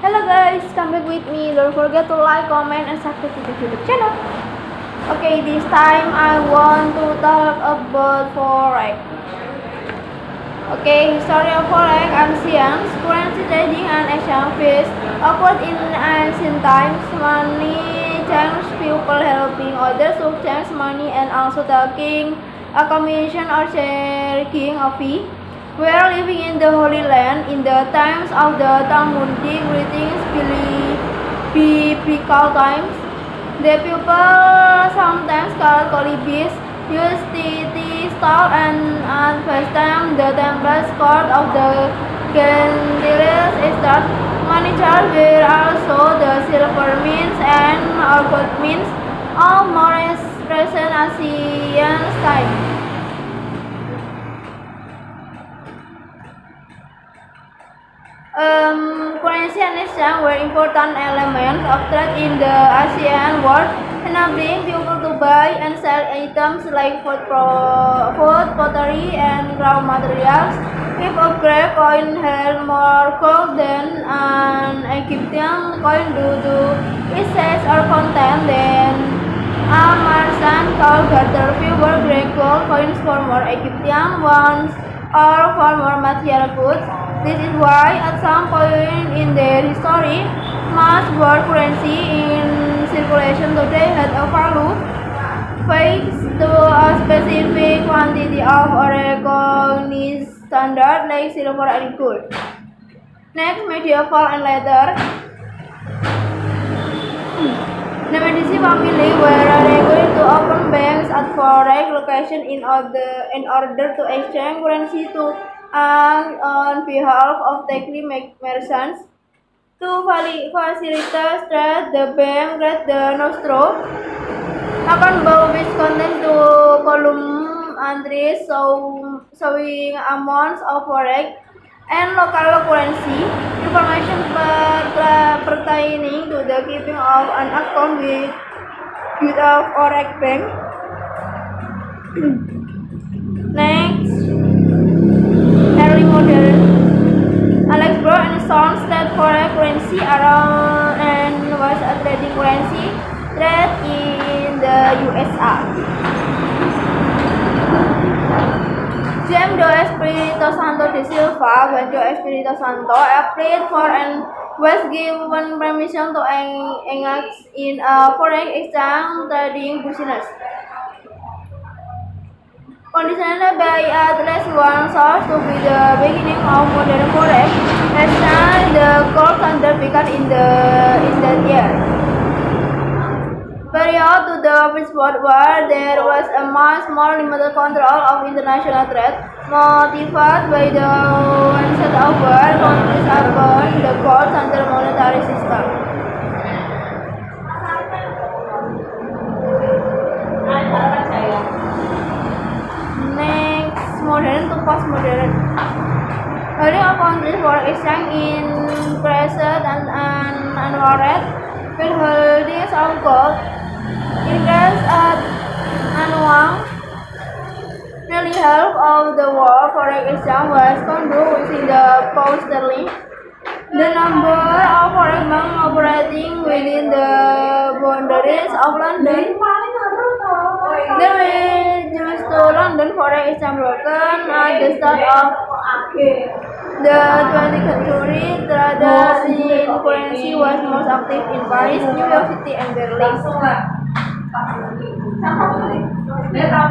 Hello guys, come back with me. Don't forget to like, comment, and subscribe to the YouTube channel. Okay, this time I want to talk about forex. Okay, history of forex, ancients, currency trading, and exchange fees occurred in ancient times. Money changed, people helping others to change money and also taking a commission or sharing a fee. Were living in the Holy Land in the times of the Talmudic writings, biblical times. The people sometimes called colibis used tea stall and at first time the temple court of the Gentiles is that money charged were also the silver means and or gold means, all more present Asian time. Currency and exchange were important elements of trade in the ASEAN world, enabling people to buy and sell items like food, pottery, and raw materials. If a Greek coin held more gold than an Egyptian coin due to its size or content, then a merchant could barter fewer Greek gold coins for more Egyptian ones or for more material goods. This is why at some point in their history, much world currency in circulation today had a value fixed to a specific quantity of a recognized standard like silver and gold. Next, medieval and later. The Medici family were required to open banks at foreign locations in order to exchange currency to and on behalf of technical merchants. To facilitate trade, the bank read the nostro akan bawa content to column entries showing amounts of forex and local currency information pertaining to the keeping of an account with a forex bank. Next, Sons that foreign currency around and was a trading currency trade in the USA. Joe Espirito Santo de Silva, when Joe Espirito Santo applied for and was given permission to engage in a foreign exchange trading business. Conditioned by at least one source to be the beginning of modern forex, and the gold standard began in that year. Prior to the First World War, there was a much more limited control of international trade, motivated by the onset of war countries upon the gold standard monetary system. Modern to postmodern. Holding of countries for exchange in present and unwarranted with holdings of gold increased at annual. Nearly half of the world foreign exchange was conducted within the pound sterling. The number of foreign banks operating within the boundaries of London. London foreign exchange broken at the start of the 20th century. Trading in currency was most active in Paris, New York City, and Berlin. Nevertheless, due to the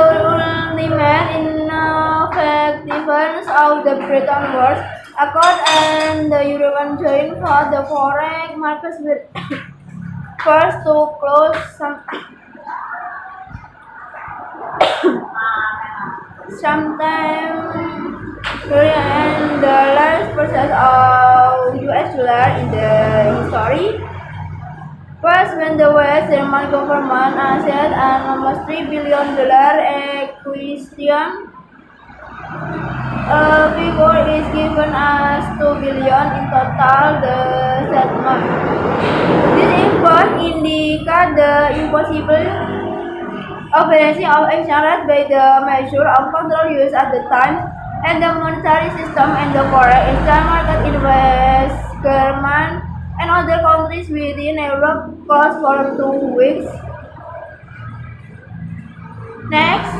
ultimate ineffectiveness of the Bretton Woods Accord and the European joint for the foreign markets will first to close sometime during the last process of US dollar in the history. First, when the West German government announced an almost $3 billion acquisition. A figure is given as $2 billion in total. The settlement. This effort indicates the impossible Obviously, of ensured by the measure of control used at the time, and the monetary system and the foreign exchange market in West Germany and other countries within Europe closed for 2 weeks. Next,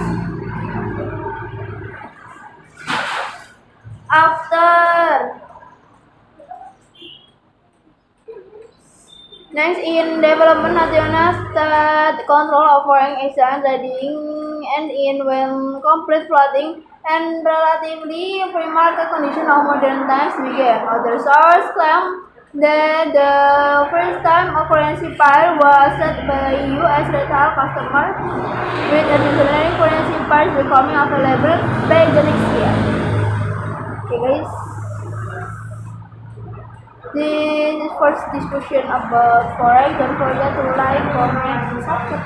in development, national state control of foreign exchange trading and in when complete flooding and relatively free market condition of modern times began. Other sources claim that the first time a currency pair was set by U.S. retail customers, with additional currency pairs becoming available by the next year. Okay, guys. This is first discussion about forex. Don't forget to like, comment, and subscribe.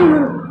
See you next time.